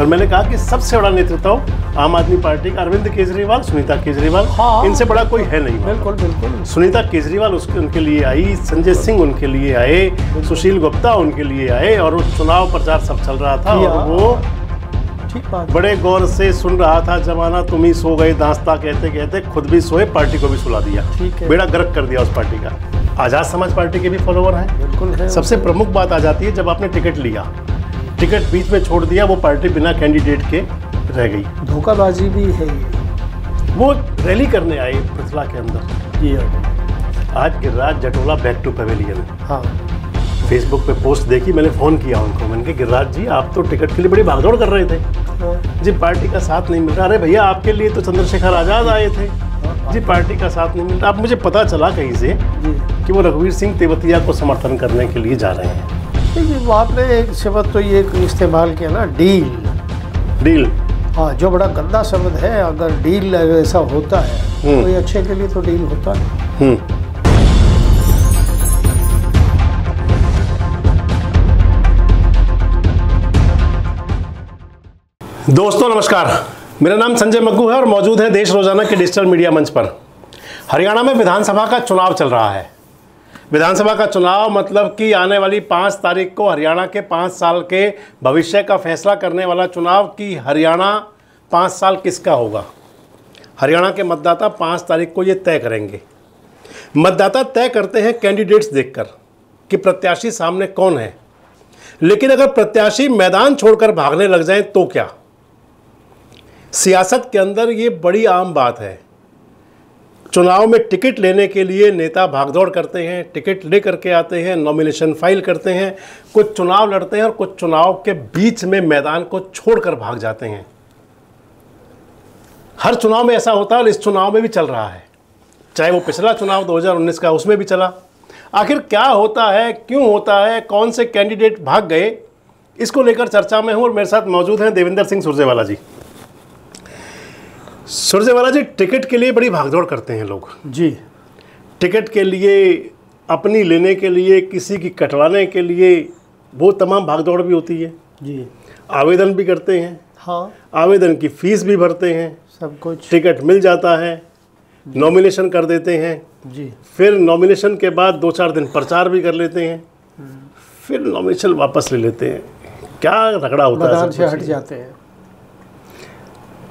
और मैंने कहा कि सबसे बड़ा नेतृत्व आम आदमी पार्टी का अरविंद केजरीवाल, सुनीता केजरीवाल, हाँ। इनसे बड़ा कोई है नहीं। बिल्कुल बिल्कुल। सुनीता केजरीवाल उनके लिए आई, संजय सिंह उनके लिए आए, सुशील गुप्ता उनके लिए आए, और वो चुनाव प्रचार सब चल रहा था और वो ठीक बात बड़े गौर से सुन रहा था। जमाना तुम ही सो गए दास्ता कहते कहते खुद भी सोए, पार्टी को भी सुला दिया, बेड़ा गर्क कर दिया उस पार्टी का। आज़ाद समाज पार्टी के भी फॉलोअर हैं, बिल्कुल। सबसे प्रमुख बात आ जाती है जब आपने टिकट लिया, टिकट बीच में छोड़ दिया, वो पार्टी बिना कैंडिडेट के रह गई। धोखाबाजी भी है। वो रैली करने आए पृथला के अंदर, ये आज Giriraj Jatola back to pavilion, हाँ। फेसबुक पे पोस्ट देखी, मैंने फ़ोन किया उनको, मैंने कहा गिरिराज जी आप तो टिकट के लिए बड़ी भागदौड़ कर रहे थे जी, पार्टी का साथ नहीं मिल रहा। अरे भैया आपके लिए तो चंद्रशेखर आजाद आए थे जी, पार्टी का साथ नहीं मिल रहा। अब मुझे पता चला कहीं से कि वो रघुवीर सिंह तेवतिया को समर्थन करने के लिए जा रहे हैं। वो आपने एक शब्द तो ये इस्तेमाल किया ना, डील। डील, हाँ, जो बड़ा गंदा शब्द है। अगर डील ऐसा होता है कोई अच्छे के लिए तो डील होता है। दोस्तों नमस्कार, मेरा नाम संजय मग्गू है और मौजूद है देश रोजाना के डिजिटल मीडिया मंच पर। हरियाणा में विधानसभा का चुनाव चल रहा है। विधानसभा का चुनाव मतलब कि आने वाली 5 तारीख को हरियाणा के 5 साल के भविष्य का फैसला करने वाला चुनाव कि हरियाणा 5 साल किसका होगा। हरियाणा के मतदाता 5 तारीख को ये तय करेंगे। मतदाता तय करते हैं कैंडिडेट्स देखकर कि प्रत्याशी सामने कौन है, लेकिन अगर प्रत्याशी मैदान छोड़कर भागने लग जाएं तो क्या। सियासत के अंदर ये बड़ी आम बात है। चुनाव में टिकट लेने के लिए नेता भागदौड़ करते हैं, टिकट ले करके आते हैं, नॉमिनेशन फाइल करते हैं, कुछ चुनाव लड़ते हैं और कुछ चुनाव के बीच में मैदान को छोड़कर भाग जाते हैं। हर चुनाव में ऐसा होता है और इस चुनाव में भी चल रहा है, चाहे वो पिछला चुनाव 2019 का उसमें भी चला। आखिर क्या होता है, क्यों होता है, कौन से कैंडिडेट भाग गए, इसको लेकर चर्चा में हूँ और मेरे साथ मौजूद हैं देवेंद्र सिंह सुरजेवाला जी। सुरजेवाला जी, टिकट के लिए बड़ी भागदौड़ करते हैं लोग जी। टिकट के लिए, अपनी लेने के लिए, किसी की कटवाने के लिए, वो तमाम भागदौड़ भी होती है जी। आवेदन भी करते हैं, हाँ, आवेदन की फ़ीस भी भरते हैं, सब कुछ। टिकट मिल जाता है, नॉमिनेशन कर देते हैं जी। फिर नॉमिनेशन के बाद 2-4 दिन प्रचार भी कर लेते हैं, फिर नॉमिनेशन वापस ले लेते हैं। क्या रगड़ा होता है, हट जाते हैं।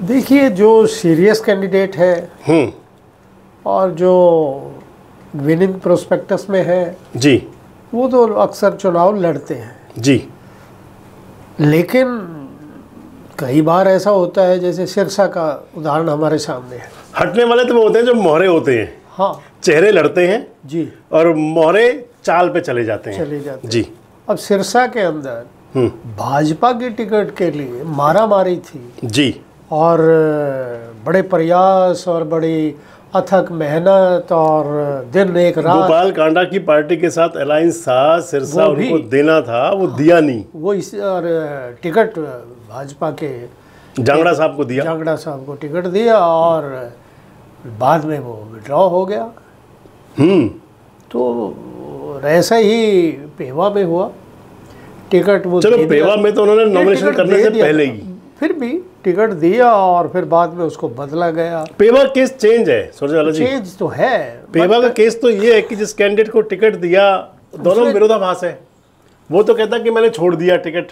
देखिए, जो सीरियस कैंडिडेट है और जो विनिंग प्रोस्पेक्टस में है जी, वो तो अक्सर चुनाव लड़ते हैं जी। लेकिन कई बार ऐसा होता है, जैसे सिरसा का उदाहरण हमारे सामने है। हटने वाले तो वो होते हैं जो मोहरे होते हैं, हाँ, चेहरे लड़ते हैं जी, और मोहरे चाल पे चले जाते हैं, चले जाते जी। अब सिरसा के अंदर भाजपा की टिकट के लिए मारा मारी थी जी, और बड़े प्रयास और बड़ी अथक मेहनत और दिन एक रात। गोपाल कांडा की पार्टी के साथ अलायंस था, सिरसा उनको देना था, वो दिया नहीं। वो इस और टिकट भाजपा के जांगड़ा साहब को दिया, जांगड़ा साहब को टिकट दिया और बाद में वो विड्रॉ हो गया। तो ऐसा ही पेवा में हुआ। टिकट वो, चलो पेवा में तो उन्होंने नॉमिनेशन करने से पहले ही, फिर भी टिकट दिया और फिर बाद में उसको बदला गया। पेवा केस चेंज है सुरजेवाला जी, चेंज तो है। पेवा का केस तो ये है कि जिस कैंडिडेट को टिकट दिया, दोनों विरोधाभास है। वो तो कहता कि मैंने छोड़ दिया टिकट,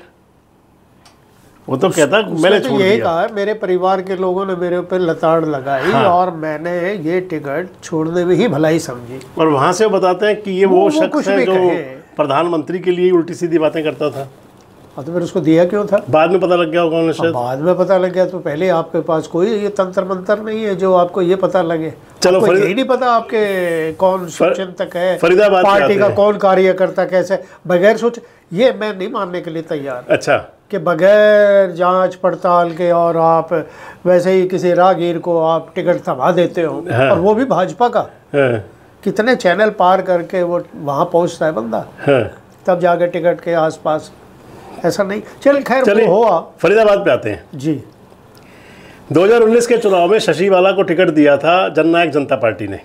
वो तो कहता मैंने छोड़ दिया। यही कहा, मेरे परिवार के लोगों ने मेरे ऊपर लताड़ लगाई, हाँ। और मैंने ये टिकट छोड़ने में ही भलाई समझी। और वहाँ से बताते हैं कि ये वो शख्स है जो प्रधानमंत्री के लिए उल्टी सीधी बातें करता था। तो फिर उसको दिया क्यों था, बाद में पता लग गया होगा शायद। बाद में पता लग गया तो पहले आपके पास कोई ये तंत्र मंत्र नहीं है जो आपको ये पता लगे। चलो यही नहीं पता आपके कौन सूचन तक है, फरीदाबाद पार्टी का कौन कार्यकर्ता कैसे, बगैर सोच। ये मैं नहीं मानने के लिए तैयार, अच्छा, कि बगैर जांच पड़ताल के और आप वैसे ही किसी राहगीर को आप टिकट थमा देते हो, और वो भी भाजपा का। कितने चैनल पार करके वो वहाँ पहुँचता है बंदा, तब जाके टिकट के आस पास, ऐसा नहीं। चल खैर वो हुआ। फरीदाबाद पे आते हैं जी। 2019 के चुनाव में शशि बाला को टिकट दिया था जननायक जनता पार्टी ने,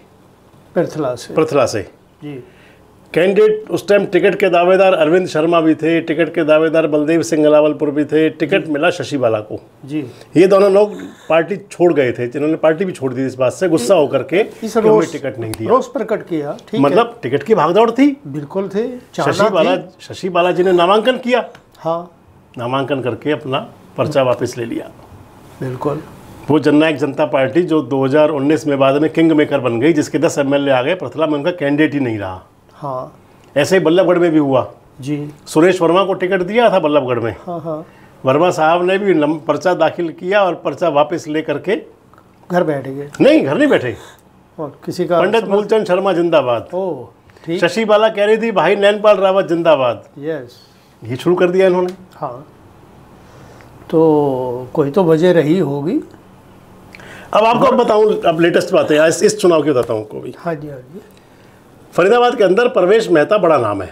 पृथला से जी। कैंडिडेट उस टाइम टिकट के दावेदार अरविंद शर्मा भी थे, टिकट के दावेदार बलदेव सिंह अलावलपुर भी थे, टिकट मिला शशि बाला को जी। ये दोनों लोग पार्टी छोड़ गए थे, जिन्होंने पार्टी भी छोड़ दी इस बात से गुस्सा होकर के टिकट नहीं दिया, रोष प्रकट किया। मतलब टिकट की भागदौड़ थी, बिल्कुल थी। शशि बाला जी ने नामांकन किया, हाँ, नामांकन करके अपना पर्चा वापस ले लिया। बिल्कुल, वो जननायक जनता पार्टी जो 2019 में बाद में किंग मेकर बन गई, जिसके 10 MLA आ गए, प्रथला में उनका कैंडिडेट ही नहीं रहा। हाँ, ऐसे ही बल्लभगढ़ में भी हुआ जी। सुरेश वर्मा को टिकट दिया था बल्लभगढ़ में, हाँ हाँ, वर्मा साहब ने भी पर्चा दाखिल किया और पर्चा वापस ले करके घर बैठ गए। नहीं, घर नहीं बैठे, और किसी का पंडित मूलचंद शर्मा जिंदाबाद। ओह, शशि बाला कह रही थी भाई नैनपाल रावत जिंदाबाद, यस, ये शुरू कर दिया इन्होंने। हाँ, तो कोई तो वजह रही होगी। अब आपको बताऊं, अब लेटेस्ट बातें इस चुनाव की बताता हूं आपको भी। हाँ जी, हाँ जी। फरीदाबाद के अंदर परवेश मेहता बड़ा नाम है,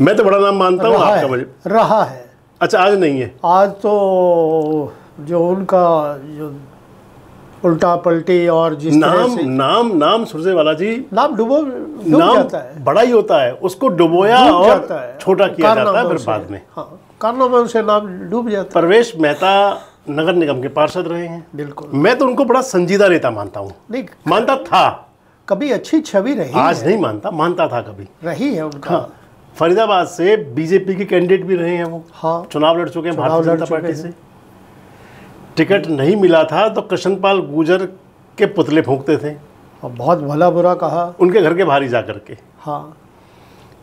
मैं तो बड़ा नाम मानता हूँ, आपका मुझे रहा है। अच्छा, आज नहीं है। आज तो जो उनका जो उल्टा पलटी और जिस नाम सुरजेवाला जी, नाम डुबो जाता है, बड़ा ही होता है, उसको डुबोया और छोटा किया जाता है, फिर बाद में कारणों से नाम डूब जाता है। परवेश मेहता नगर निगम के पार्षद रहे हैं। बिल्कुल, मैं तो उनको बड़ा संजीदा नेता मानता हूँ, मानता था, कभी अच्छी छवि रही, आज नहीं मानता, मानता था, कभी रही है उनका। फरीदाबाद से बीजेपी के कैंडिडेट भी रहे हैं वो, हाँ, चुनाव लड़ चुके हैं भारतीय जनता पार्टी से। टिकट नहीं मिला था तो कृष्ण पाल गुर्जर के पुतले फूंकते थे, बहुत भला बुरा कहा, उनके घर के बाहर ही जा करके। हाँ,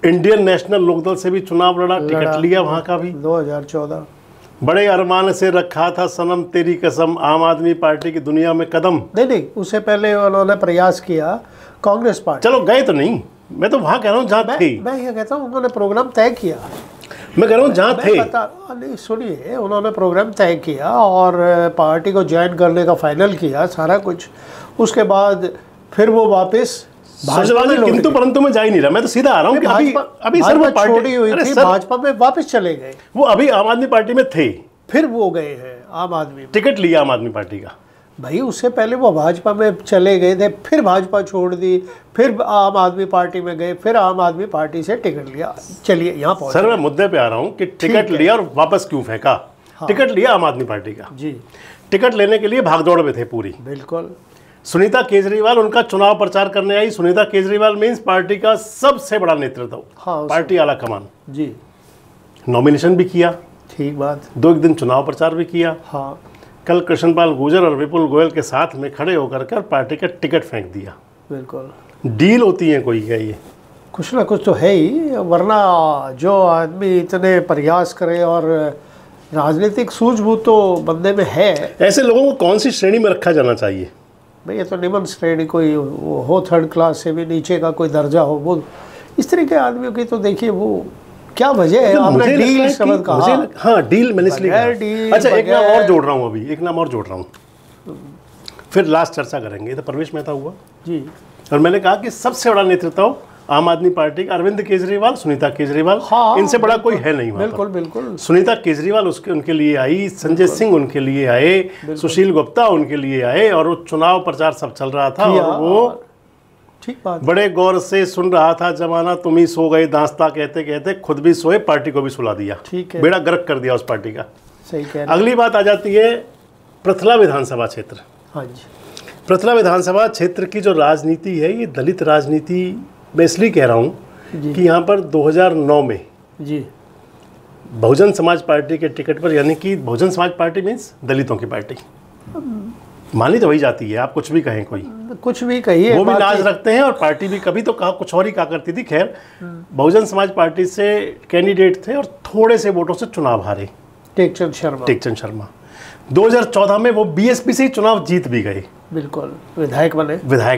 इंडियन नेशनल लोकदल से भी चुनाव लड़ा, टिकट लिया वहाँ का भी 2014। बड़े अरमान से रखा था सनम तेरी कसम, आम आदमी पार्टी की दुनिया में कदम। नहीं, उससे पहले उन्होंने प्रयास किया कांग्रेस पार्टी, चलो गए तो नहीं, मैं तो वहाँ कह रहा हूँ जहाँ थे। मैं ये कहता हूँ उन्होंने प्रोग्राम तय किया, मैं कह रहा हूँ जहाँ थे। सुनिए, उन्होंने प्रोग्राम तय किया और पार्टी को ज्वाइन करने का फाइनल किया, सारा कुछ, उसके बाद फिर वो वापस किंतु परंतु में जा ही नहीं रहा। मैं तो सीधा आ रहा हूँ कि अभी भाजपा छोड़ी हुई थी, भाजपा में वापस चले गए वो, अभी आम आदमी पार्टी में थे, फिर वो गए हैं आम आदमी, टिकट लिया आम आदमी पार्टी का। भाई उससे पहले वो भाजपा में चले गए थे, फिर भाजपा छोड़ दी, फिर आम आदमी पार्टी में गए, फिर आम आदमी पार्टी से टिकट लिया। चलिए यहाँ पहुँच सर, मैं मुद्दे पे आ रहा हूँ कि टिकट लिया और वापस क्यों फेंका। टिकट लिया आम आदमी पार्टी का जी, टिकट लेने के लिए भागदौड़ में थे पूरी। बिल्कुल, सुनीता केजरीवाल उनका चुनाव प्रचार करने आई। सुनीता केजरीवाल मीन्स पार्टी का सबसे बड़ा नेतृत्व, हाँ, पार्टी आला कमान जी। नॉमिनेशन भी किया, ठीक बात, दो एक दिन चुनाव प्रचार भी किया। हाँ, कल कृष्णपाल गुर्जर और विपुल गोयल के साथ में खड़े होकर कर पार्टी का टिकट फेंक दिया। बिल्कुल, डील होती है कोई, है ये, कुछ ना कुछ तो है ही, वरना जो आदमी इतने प्रयास करे, और राजनीतिक सूझबूझ तो बंदे में है, ऐसे लोगों को कौन सी श्रेणी में रखा जाना चाहिए? ये तो निम्न श्रेणी कोई हो, थर्ड क्लास से भी नीचे का कोई दर्जा हो, वो इस तरह के आदमियों की तो देखिए वो क्या वजह है। आपने डील शब्द कहा, हाँ, डील, मैंने इसलिए। अच्छा, एक नाम और जोड़ रहा हूँ, अभी एक नाम और जोड़ रहा हूँ, फिर लास्ट चर्चा करेंगे। तो परवेश मेहता हुआ जी, और मैंने कहा कि सबसे बड़ा नेतृत्व आम आदमी पार्टी का अरविंद केजरीवाल, सुनीता केजरीवाल, इनसे बड़ा कोई है नहीं। बिल्कुल बिल्कुल, सुनीता केजरीवाल उसके उनके लिए आई, संजय सिंह उनके लिए आए, सुशील गुप्ता उनके लिए आए, और वो चुनाव प्रचार सब चल रहा था, और वो ठीक बात बड़े गौर से सुन रहा था। जमाना तुम ही सो गए दास्ता कहते कहते खुद भी सोए, पार्टी को भी सुला दिया, ठीक है, बेड़ा गर्क कर दिया उस पार्टी का। सही कह रहे हैं। अगली बात आ जाती है प्रथला विधानसभा क्षेत्र। हाँ जी, प्रथला विधानसभा क्षेत्र की जो राजनीति है, ये दलित राजनीति, मैं इसलिए कह रहा हूँ कि यहाँ पर 2009 में जी बहुजन समाज पार्टी के टिकट पर, यानी कि बहुजन समाज पार्टी मीन्स दलितों की पार्टी, मानी तो वही जाती है, आप कुछ भी कहें, कोई कुछ भी कहिए, वो भी लाज रखते हैं, और पार्टी भी कभी तो कहा कुछ और ही कहा करती थी। खैर, बहुजन समाज पार्टी से कैंडिडेट थे और थोड़े से वोटों से चुनाव हारे, टेकचंद शर्मा। 2014 में वो BSP से ही चुनाव जीत भी गए। बिल्कुल, विधायक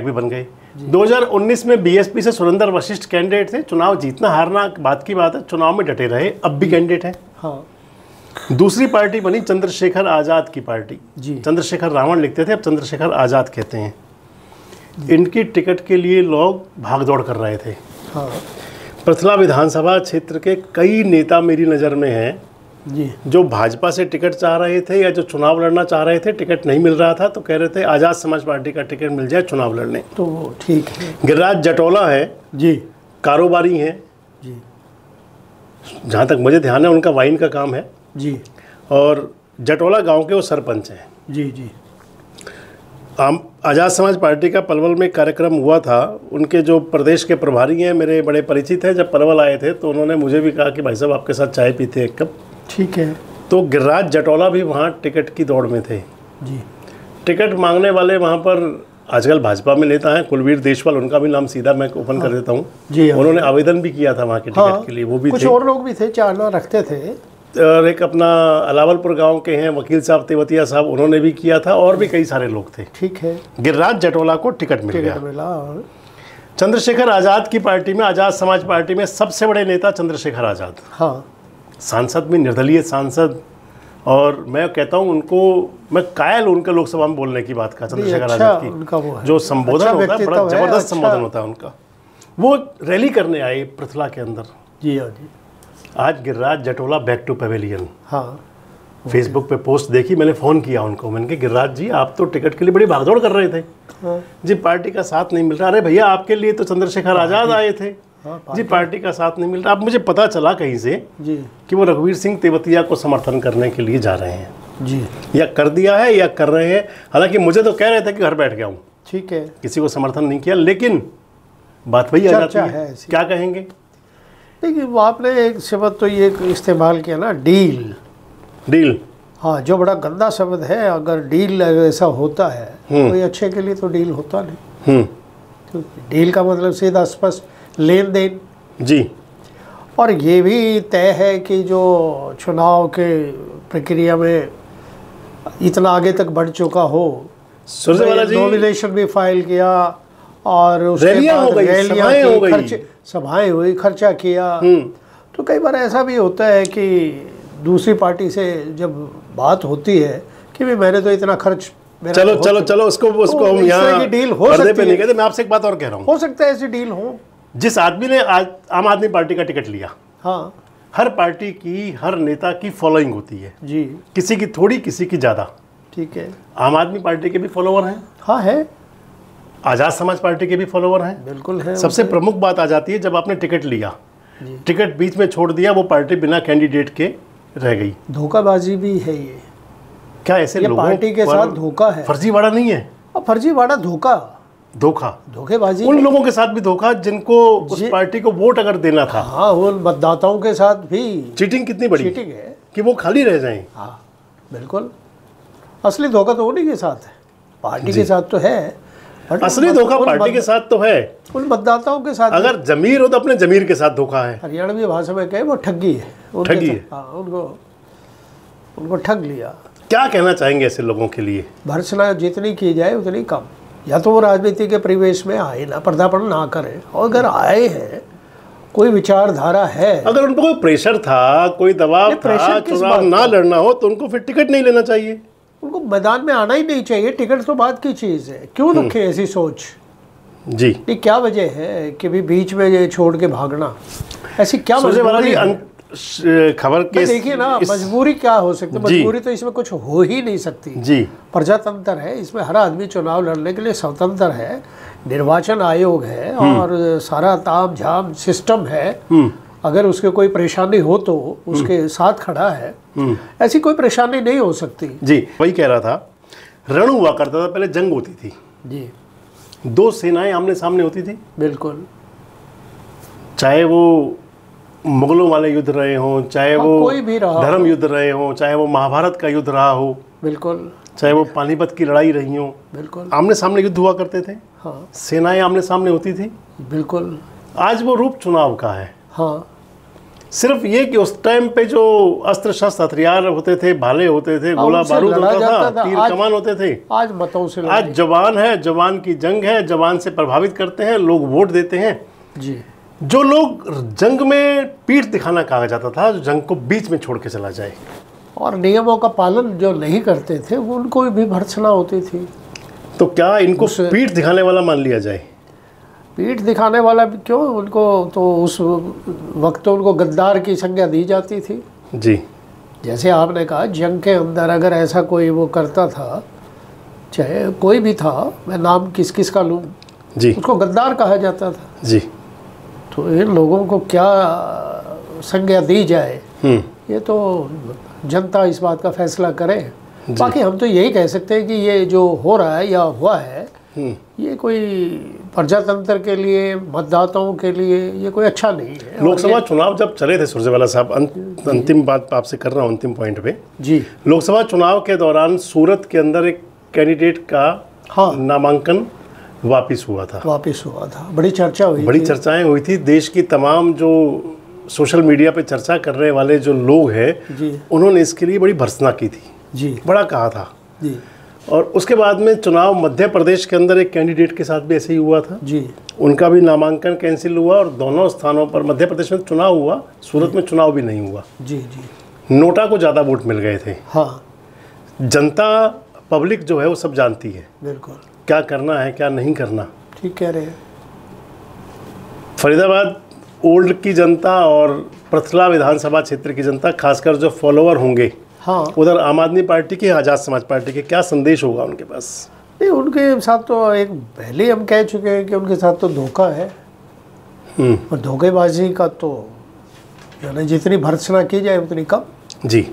भी बन गए। 2019 में BSP से सुरंदर वशिष्ठ कैंडिडेट थे, चुनाव जीतना हारना बात की बात है, चुनाव में डटे रहे, अब भी कैंडिडेट हैं। हाँ, दूसरी पार्टी बनी चंद्रशेखर आजाद की पार्टी जी, चंद्रशेखर रावण लिखते थे, अब चंद्रशेखर आजाद कहते हैं। इनकी टिकट के लिए लोग भागदौड़ कर रहे थे। हाँ, प्रथला विधानसभा क्षेत्र के कई नेता मेरी नज़र में हैं जी, जो भाजपा से टिकट चाह रहे थे या जो चुनाव लड़ना चाह रहे थे, टिकट नहीं मिल रहा था, तो कह रहे थे आज़ाद समाज पार्टी का टिकट मिल जाए चुनाव लड़ने, तो ठीक है। गिरिराज जटोला है जी, कारोबारी हैं जी, जहाँ तक मुझे ध्यान है उनका वाइन का काम है जी, और जटोला गांव के वो सरपंच हैं जी जी। आज़ाद समाज पार्टी का पलवल में कार्यक्रम हुआ था, उनके जो प्रदेश के प्रभारी हैं मेरे बड़े परिचित हैं, जब पलवल आए थे तो उन्होंने मुझे भी कहा कि भाई साहब आपके साथ चाय पीते हैं एक कप। ठीक है। तो गिरिराज जटोला भी वहाँ टिकट की दौड़ में थे जी। टिकट मांगने वाले वहाँ पर आजकल भाजपा में नेता हैं, कुलवीर देशवाल, उनका भी नाम सीधा मैं ओपन कर देता हूँ जी। उन्होंने आवेदन भी किया था वहाँ के टिकट के लिए, वो भी कुछ और लोग भी थे, चार नाम रखते थे। और एक अपना अलावलपुर गांव के हैं वकील साहब तेवतिया साहब, उन्होंने भी किया था, और भी कई सारे लोग थे। ठीक है। गिरिराज जटोला को टिकट मिल गया। चंद्रशेखर आजाद की पार्टी में, आज़ाद समाज पार्टी में सबसे बड़े नेता चंद्रशेखर आजाद, हाँ, सांसद भी निर्दलीय सांसद, और मैं कहता हूँ उनको मैं कायल उनके लोकसभा में बोलने की बात कहा। चंद्रशेखर आजाद की जो संबोधन होता है बड़ा जबरदस्त संबोधन होता है उनका। वो रैली करने आए पृथला के अंदर जी जी। आज Giriraj Jatola back to pavilion, हाँ, फेसबुक पे पोस्ट देखी, मैंने फ़ोन किया उनको, मैंने कहा गिरिराज जी आप तो टिकट के लिए बड़ी भागदौड़ कर रहे थे, हाँ जी, पार्टी का साथ नहीं मिल रहा। अरे भैया आपके लिए तो चंद्रशेखर आज़ाद आए थे, हाँ, जी पार्टी का साथ नहीं मिल रहा। अब मुझे पता चला कहीं से जी कि वो रघुवीर सिंह तेवतिया को समर्थन करने के लिए जा रहे हैं जी, या कर दिया है या कर रहे हैं। हालांकि मुझे तो कह रहे थे कि घर बैठ गया हूँ, ठीक है, किसी को समर्थन नहीं किया, लेकिन बात वही आ जाती है, क्या कहेंगे। देखिए आपने एक शब्द तो ये इस्तेमाल किया ना, डील, डील, हाँ, जो बड़ा गंदा शब्द है। अगर डील ऐसा होता है कोई अच्छे के लिए तो डील होता नहीं, तो डील का मतलब सीधा स्पष्ट लेन देन जी। और ये भी तय है कि जो चुनाव के प्रक्रिया में इतना आगे तक बढ़ चुका हो, सुरजेवाला जी नॉमिनेशन भी फाइल किया और सभाएं हुई, खर्चा किया, तो कई बार ऐसा भी होता है कि दूसरी पार्टी से जब बात होती है कि भी मैंने तो इतना खर्च, चलो चलो चलो उसको हम यहाँ डील हो सकती है। मैं आपसे एक बात और कह रहा हूँ, हो सकता है ऐसी डील हो। जिस आदमी ने आज आम आदमी पार्टी का टिकट लिया, हाँ, हर पार्टी की हर नेता की फॉलोइंग होती है जी, किसी की थोड़ी किसी की ज़्यादा। ठीक है। आम आदमी पार्टी के भी फॉलोअर हैं, हाँ है, आज़ाद समाज पार्टी के भी फॉलोअर हैं, बिल्कुल है। सबसे प्रमुख बात आ जाती है जब आपने टिकट लिया, टिकट बीच में छोड़ दिया, वो पार्टी बिना कैंडिडेट के रह गई। धोखाबाजी भी है ये, क्या ऐसे लोगों पार्टी के साथ धोखा है, फर्जीवाड़ा नहीं है? और फर्जीवाड़ा धोखा, धोखा, धोखेबाजी उन लोगों के साथ भी, धोखा जिनको उस पार्टी को वोट अगर देना था, हाँ, वो मतदाताओं के साथ भी चीटिंग। कितनी बड़ी चीटिंग है कि वो खाली रह जाएं। हाँ बिल्कुल, असली धोखा तो उन्हीं के साथ है, पार्टी के साथ तो है, असली धोखा पार्टी के साथ तो है, उन मतदाताओं के साथ। अगर जमीर हो तो अपने जमीर के साथ धोखा है, हरियाणवी भाषा में कहे वो ठगी है, ठगी है, उनको ठग लिया। क्या कहना चाहेंगे ऐसे लोगों के लिए? भर्त्सना जितनी की जाए उतनी कम, या तो वो राजनीति के परिवेश में आए ना, पर्दापण ना करें, और अगर आए हैं कोई विचारधारा है, अगर उनको कोई प्रेशर था, कोई दबाव था, चुनाव ना लड़ना हो तो उनको फिर टिकट नहीं लेना चाहिए, उनको मैदान में आना ही नहीं चाहिए। टिकट तो बात की चीज़ है, क्यों रखे ऐसी सोच जी? ये क्या वजह है कि भी बीच में ये छोड़ के भागना, ऐसी क्या खबर के देखिए ना, मजबूरी क्या हो सकती है? मजबूरी तो इसमें कुछ हो ही नहीं सकती जी। प्रजातंत्र है, इसमें हर आदमी चुनाव लड़ने के लिए स्वतंत्र है, निर्वाचन आयोग है और सारा ताम झाम सिस्टम है। अगर उसके कोई परेशानी हो तो उसके साथ खड़ा है, ऐसी कोई परेशानी नहीं हो सकती जी। वही कह रहा था, रण हुआ करता था पहले, जंग होती थी जी, दो सेनाएं आमने सामने होती थी, बिल्कुल, चाहे वो मुगलों वाले युद्ध रहे हों, चाहे वो कोई भी धर्म युद्ध रहे हों, चाहे वो महाभारत का युद्ध रहा हो, बिल्कुल, चाहे वो पानीपत की लड़ाई रही हो, बिल्कुल, आमने सामने युद्ध हुआ करते थे, हाँ, सेनाएं आमने सामने होती थी, बिल्कुल। आज वो रूप चुनाव का है, हाँ, सिर्फ ये कि उस टाइम पे जो अस्त्र शस्त्र हथियार होते थे, भाले होते थे, गोला बारूद होता था, तीर कमान होते थे, आज मतों से। आज जवान है, जवान की जंग है, जवान से प्रभावित करते हैं लोग, वोट देते हैं जी। जो लोग जंग में पीठ दिखाना कहा जाता था, जो जंग को बीच में छोड़ के चला जाए, और नियमों का पालन जो नहीं करते थे वो उनको भी भर्त्सना होती थी। तो क्या इनको पीठ दिखाने वाला मान लिया जाए? पीठ दिखाने वाला क्यों? उनको तो उस वक्त तो उनको गद्दार की संज्ञा दी जाती थी जी। जैसे आपने कहा जंग के अंदर अगर ऐसा कोई वो करता था, चाहे कोई भी था, मैं नाम किस किस का लूँ जी, उसको गद्दार कहा जाता था जी। तो इन लोगों को क्या संज्ञा दी जाए ये तो जनता इस बात का फैसला करे। बाकी हम तो यही कह सकते हैं कि ये जो हो रहा है या हुआ है ये कोई प्रजातंत्र के लिए, मतदाताओं के लिए ये कोई अच्छा नहीं है। लोकसभा चुनाव जब चले थे सुरजेवाला साहब, अंतिम बात आपसे कर रहा हूँ, अंतिम पॉइंट पे जी, लोकसभा चुनाव के दौरान सूरत के अंदर एक कैंडिडेट का नामांकन वापस हुआ था। बड़ी चर्चाएं हुई थी। देश की तमाम जो सोशल मीडिया पे चर्चा करने वाले जो लोग हैं उन्होंने इसके लिए बड़ी भर्त्सना की थी जी, बड़ा कहा था जी। और उसके बाद में चुनाव मध्य प्रदेश के अंदर एक कैंडिडेट के साथ भी ऐसे ही हुआ था जी, उनका भी नामांकन कैंसिल हुआ और दोनों स्थानों पर मध्य प्रदेश में चुनाव हुआ, सूरत में चुनाव भी नहीं हुआ जी। जी नोटा को ज़्यादा वोट मिल गए थे। हाँ, जनता पब्लिक जो है वो सब जानती है बिल्कुल, क्या करना है क्या नहीं करना। ठीक कह रहे हैं। फरीदाबाद ओल्ड की जनता और पृथला विधानसभा क्षेत्र की जनता, खासकर जो फॉलोअर होंगे हाँ, उधर आम आदमी पार्टी की, आजाद समाज पार्टी के, क्या संदेश होगा उनके पास? नहीं, उनके साथ तो एक पहले हम कह चुके हैं कि उनके साथ तो धोखा है और धोखेबाजी का तो यानी जितनी भर्त्सना की जाए उतनी कम जी,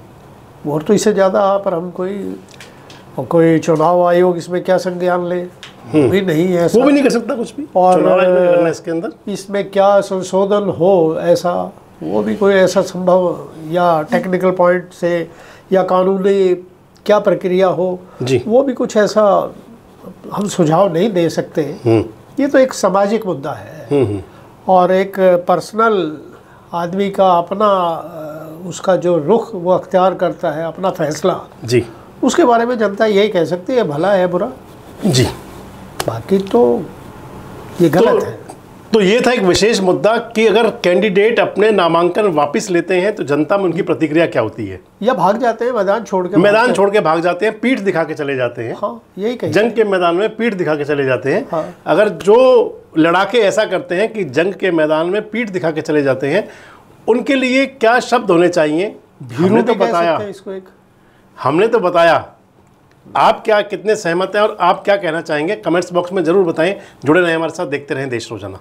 वोट तो इससे ज़्यादा। पर हम कोई चुनाव आयोग इसमें क्या संज्ञान ले, भी नहीं है, वो भी नहीं कर सकता कुछ भी। और इसके अंदर इसमें क्या संशोधन हो ऐसा, वो भी कोई ऐसा संभव या टेक्निकल पॉइंट से या कानूनी क्या प्रक्रिया हो जी, वो भी कुछ ऐसा हम सुझाव नहीं दे सकते। ये तो एक सामाजिक मुद्दा है और एक पर्सनल आदमी का अपना उसका जो रुख वो अख्तियार करता है, अपना फैसला जी, उसके बारे में जनता यही कह सकती है भला है बुरा जी, बाकी तो ये गलत है। तो ये था एक विशेष मुद्दा कि अगर कैंडिडेट अपने नामांकन वापस लेते हैं तो जनता में उनकी प्रतिक्रिया क्या होती है, या भाग जाते हैं मैदान छोड़ के भाग जाते हैं, पीठ दिखा के चले जाते हैं। हाँ, यही कहिए, जंग के मैदान में पीठ दिखा के चले जाते हैं। हाँ, अगर जो लड़ाके ऐसा करते हैं कि जंग के मैदान में पीठ दिखा के चले जाते हैं, उनके लिए क्या शब्द होने चाहिए? हमने तो बताया इसको, एक हमने तो बताया, आप क्या कितने सहमत हैं और आप क्या कहना चाहेंगे कमेंट्स बॉक्स में जरूर बताएं। जुड़े रहें हमारे साथ, देखते रहें देश रोजाना।